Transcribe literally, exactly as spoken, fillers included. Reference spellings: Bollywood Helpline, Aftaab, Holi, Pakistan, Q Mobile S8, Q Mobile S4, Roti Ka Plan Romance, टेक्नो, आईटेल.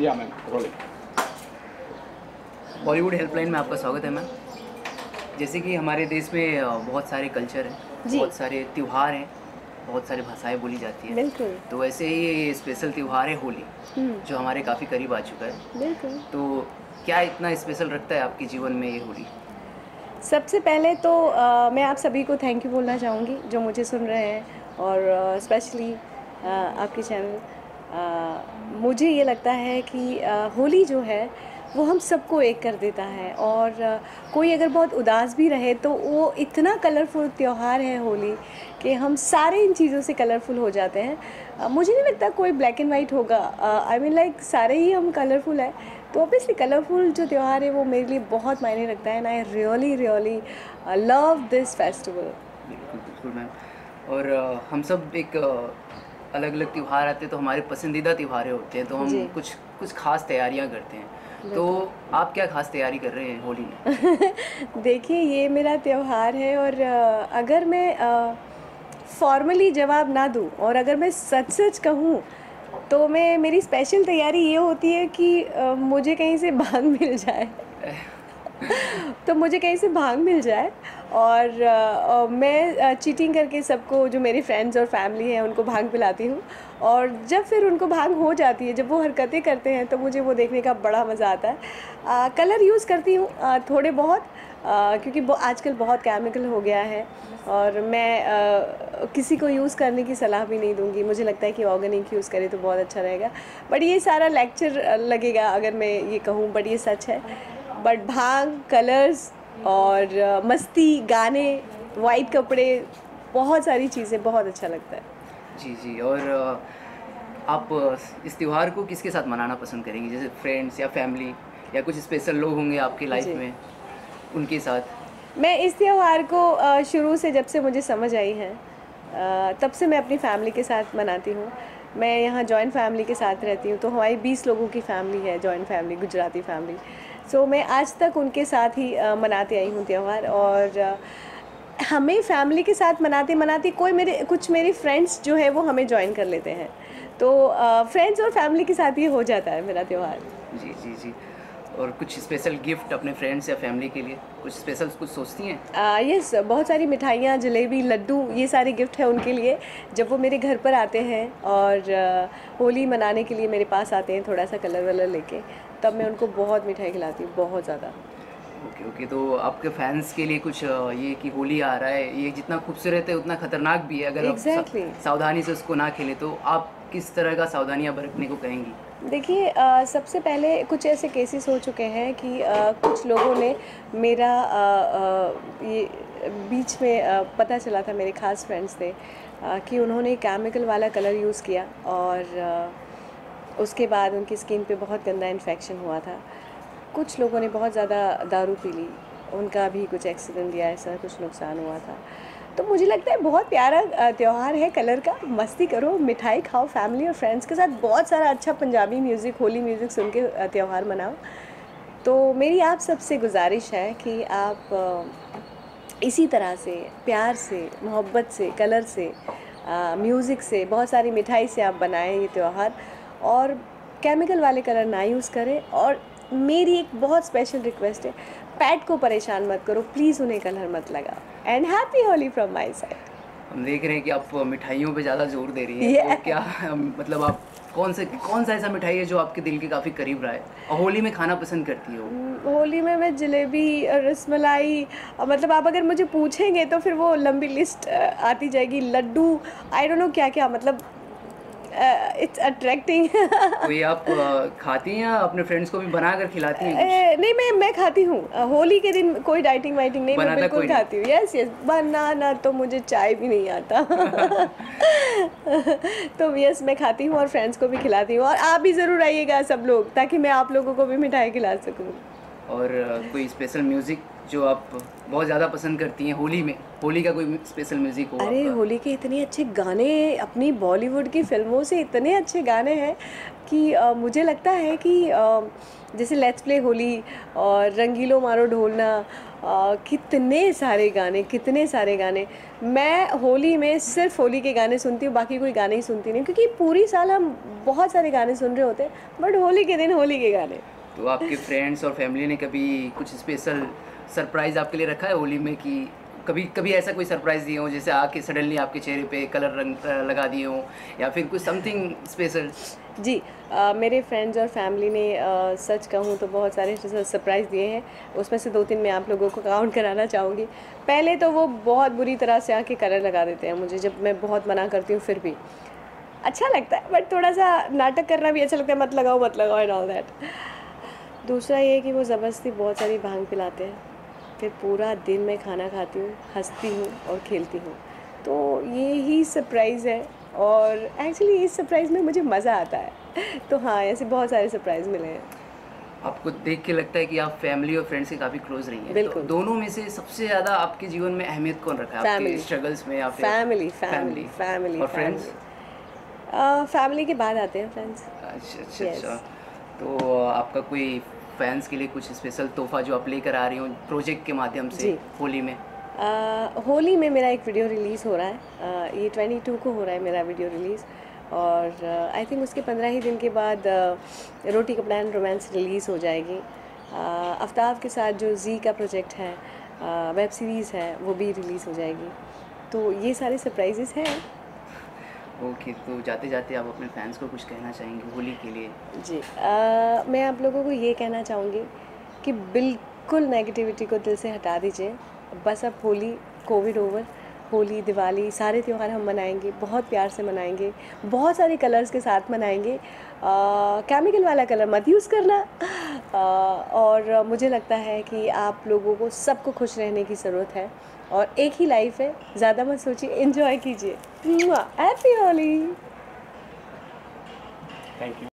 या ma'am rolling. Bollywood helpline में आपका स्वागत है मैम। जैसे कि हमारे देश में बहुत सारे कल्चर हैं, बहुत सारे त्यौहार हैं, बहुत सारी भाषाएं बोली जाती हैं। बिल्कुल। तो वैसे ही ये स्पेशल त्यौहार है होली, जो हमारे काफ़ी करीब आ चुका है। बिल्कुल। तो क्या इतना स्पेशल रखता है आपके जीवन में ये होली? सबसे पहले तो आ, मैं आप सभी को थैंक यू बोलना चाहूँगी जो मुझे सुन रहे हैं, और स्पेशली आपके चैनल। मुझे ये लगता है कि आ, होली जो है वो हम सबको एक कर देता है, और आ, कोई अगर बहुत उदास भी रहे तो वो इतना कलरफुल त्यौहार है होली कि हम सारे इन चीज़ों से कलरफुल हो जाते हैं। आ, मुझे नहीं लगता कोई ब्लैक एंड वाइट होगा, आई मीन लाइक सारे ही हम कलरफुल हैं। तो ऑब्वियसली कलरफुल जो त्यौहार है वो मेरे लिए बहुत मायने रखता है, and I really really love this festival. बिल्कुल बिल्कुल मैम। और uh, हम सब एक uh, अलग अलग त्यौहार आते हैं तो हमारे पसंदीदा त्यौहार होते हैं, तो हम कुछ कुछ खास तैयारियां करते हैं। तो आप क्या खास तैयारी कर रहे हैं होली में? देखिए, ये मेरा त्यौहार है, और अगर मैं फॉर्मली जवाब ना दूं और अगर मैं सच सच कहूं तो मैं मेरी स्पेशल तैयारी ये होती है कि आ, मुझे कहीं से भांग मिल जाए तो मुझे कहीं से भांग मिल जाए, और आ, आ, मैं चीटिंग करके सबको, जो मेरे फ्रेंड्स और फैमिली हैं, उनको भांग पिलाती हूँ। और जब फिर उनको भांग हो जाती है, जब वो हरकतें करते हैं, तो मुझे वो देखने का बड़ा मज़ा आता है। आ, कलर यूज़ करती हूँ थोड़े बहुत, आ, क्योंकि आजकल बहुत केमिकल हो गया है, और मैं आ, किसी को यूज़ करने की सलाह भी नहीं दूंगी। मुझे लगता है कि ऑर्गेनिक यूज़ करें तो बहुत अच्छा रहेगा, बट ये सारा लेक्चर लगेगा अगर मैं ये कहूँ, बट ये सच है। बट भांग, कलर्स और मस्ती, गाने, वाइट कपड़े, बहुत सारी चीज़ें, बहुत अच्छा लगता है। जी जी। और आप इस त्यौहार को किसके साथ मनाना पसंद करेंगी? जैसे फ्रेंड्स या फैमिली या कुछ स्पेशल लोग होंगे आपकी लाइफ में, उनके साथ? मैं इस त्यौहार को शुरू से, जब से मुझे समझ आई है, तब से मैं अपनी फैमिली के साथ मनाती हूँ। मैं यहाँ जॉइंट फैमिली के साथ रहती हूँ, तो हमारी बीस लोगों की फैमिली है, joint family, Gujarati family. So so, मैं आज तक उनके साथ ही आ, मनाते आई हूँ त्यौहार। और आ, हमें फैमिली के साथ मनाते मनाते कोई मेरे कुछ मेरे फ्रेंड्स जो है वो हमें ज्वाइन कर लेते हैं, तो फ्रेंड्स और फैमिली के साथ ये हो जाता है मेरा त्यौहार। जी जी जी। और कुछ स्पेशल गिफ्ट अपने फ्रेंड्स या फैमिली के लिए, कुछ स्पेशल कुछ सोचती हैं? यस, बहुत सारी मिठाइयाँ, जलेबी, लड्डू, ये सारे गिफ्ट हैं उनके लिए। जब वो मेरे घर पर आते हैं और आ, होली मनाने के लिए मेरे पास आते हैं, थोड़ा सा कलर वलर लेके, तब मैं उनको बहुत मिठाई खिलाती हूँ, बहुत ज़्यादा। Okay okay. तो आपके फैंस के लिए कुछ ये कि होली आ रहा है, ये जितना खूबसूरत है उतना खतरनाक भी है, अगर exactly. आप सावधानी से उसको ना खेलें, तो आप किस तरह का सावधानियाँ बरतने को कहेंगी? देखिए, सबसे पहले कुछ ऐसे केसेस हो चुके हैं कि आ, कुछ लोगों ने मेरा आ, आ, ये बीच में आ, पता चला था, मेरे खास फ्रेंड्स थे, आ, कि उन्होंने केमिकल वाला कलर यूज़ किया, और आ, उसके बाद उनकी स्किन पे बहुत गंदा इन्फेक्शन हुआ था। कुछ लोगों ने बहुत ज़्यादा दारू पी ली, उनका भी कुछ एक्सीडेंट दिया, ऐसा कुछ नुकसान हुआ था। तो मुझे लगता है बहुत प्यारा त्यौहार है कलर का, मस्ती करो, मिठाई खाओ, फैमिली और फ्रेंड्स के साथ बहुत सारा अच्छा पंजाबी म्यूज़िक, होली म्यूज़िक सुन के त्यौहार मनाओ। तो मेरी आप सबसे गुजारिश है कि आप इसी तरह से प्यार से, मोहब्बत से, कलर से, म्यूज़िक से, बहुत सारी मिठाई से आप बनाएं ये त्यौहार, और केमिकल वाले कलर ना यूज़ करें। और मेरी एक बहुत स्पेशल रिक्वेस्ट है, पैट को परेशान मत करो प्लीज़, उन्हें कलर मत लगाओ। And happy Holi from my side. हम देख रहे हैं कि आप मिठाइयों पे ज़्यादा जोर दे रही हैं। yeah. तो क्या मतलब आप कौन से कौन सा ऐसा मिठाई है जो आपके दिल के काफ़ी करीब रहा है, और होली में खाना पसंद करती हो? होली में मैं जलेबी, रसमलाई, मतलब आप अगर मुझे पूछेंगे तो फिर वो लंबी लिस्ट आती जाएगी, लड्डू, आई डोंट नो क्या क्या, मतलब इट्स uh, अट्रैक्टिंग। तो ये आप uh, खाती हैं या अपने फ्रेंड्स को भी बना कर खिलाती हैं? uh, नहीं, मैं मैं खाती हूँ होली के दिन, कोई डाइटिंग वाइटिंग नहीं, मैं बिल्कुल खाती हूँ। यस यस, बनाना तो मुझे चाय भी नहीं आता तो यस, मैं खाती हूँ और फ्रेंड्स को भी खिलाती हूँ, और आप भी ज़रूर आइएगा सब लोग, ताकि मैं आप लोगों को भी मिठाई खिला सकूँ। और uh, कोई स्पेशल म्यूज़िक जो आप बहुत ज़्यादा पसंद करती हैं होली में? होली का कोई स्पेशल म्यूज़िक हो? अरे होली के इतने अच्छे गाने, अपनी बॉलीवुड की फिल्मों से इतने अच्छे गाने हैं कि आ, मुझे लगता है कि आ, जैसे लेट्स प्ले होली और रंगीलो मारो ढोलना, कितने सारे गाने कितने सारे गाने। मैं होली में सिर्फ होली के गाने सुनती हूँ, बाकी कोई गाने ही सुनती नहीं, क्योंकि पूरी साल हम बहुत सारे गाने सुन रहे होते हैं, बट होली के दिन होली के गाने। तो आपके फ्रेंड्स और फैमिली ने कभी कुछ स्पेशल सरप्राइज़ आपके लिए रखा है होली में कि कभी कभी ऐसा कोई सरप्राइज़ दिए हो, जैसे आके सडनली आपके चेहरे पे कलर रंग लगा दिए हो या फिर कुछ समथिंग स्पेशल? जी आ, मेरे फ्रेंड्स और फैमिली ने आ, सच कहूँ तो बहुत सारे सरप्राइज़ दिए हैं, उसमें से दो तीन मैं आप लोगों को काउंट कराना चाहूँगी। पहले तो वो बहुत बुरी तरह से आके कलर लगा देते हैं मुझे, जब मैं बहुत मना करती हूँ फिर भी अच्छा लगता है, बट थोड़ा सा नाटक करना भी अच्छा लगता है, मत लगाओ मत लगाओ एंड ऑल दैट। दूसरा ये है कि वो ज़बरदस्ती बहुत सारी भांग पिलाते हैं, फिर पूरा दिन मैं खाना खाती हूँ, हंसती हूँ और खेलती हूँ। तो ये ही सरप्राइज़ है और एक्चुअली इस सरप्राइज़ में मुझे मज़ा आता है। तो हाँ, ऐसे बहुत सारे सरप्राइज़ मिले हैं। आपको देख के लगता है कि आप फैमिली और फ्रेंड्स से काफ़ी क्लोज रही हैं। बिल्कुल। तो दोनों में से सबसे ज़्यादा आपके जीवन में अहमियत कौन रखा है? फैमिली स्ट्रगल्स में? फैमिली फैमिली फैमिली और फ्रेंड्स? फैमिली के बाद आते हैं फ्रेंड्स। अच्छा अच्छा अच्छा। तो आपका कोई फैंस के लिए कुछ स्पेशल तोहफा जो आप लेकर आ रही हो प्रोजेक्ट के माध्यम से होली में? आ, होली में मेरा एक वीडियो रिलीज़ हो रहा है, आ, ये बाईस को हो रहा है मेरा वीडियो रिलीज़, और आई थिंक उसके पंद्रह ही दिन के बाद आ, रोटी का प्लान रोमांस रिलीज़ हो जाएगी। आफ्ताब के साथ जो जी का प्रोजेक्ट है, आ, वेब सीरीज़ है, वो भी रिलीज़ हो जाएगी। तो ये सारे सरप्राइजेस हैं। ओके okay, तो जाते जाते आप अपने फैंस को कुछ कहना चाहेंगे होली के लिए? जी आ, मैं आप लोगों को ये कहना चाहूँगी कि बिल्कुल नेगेटिविटी को दिल से हटा दीजिए। बस अब होली, कोविड ओवर, होली, दिवाली, सारे त्यौहार हम मनाएंगे, बहुत प्यार से मनाएंगे, बहुत सारे कलर्स के साथ मनाएंगे। केमिकल वाला कलर मत यूज़ करना। आ, और मुझे लगता है कि आप लोगों को सबको खुश रहने की ज़रूरत है और एक ही लाइफ है, ज़्यादा मत सोचिए, एंजॉय कीजिए। हैप्पी होली। Thank you.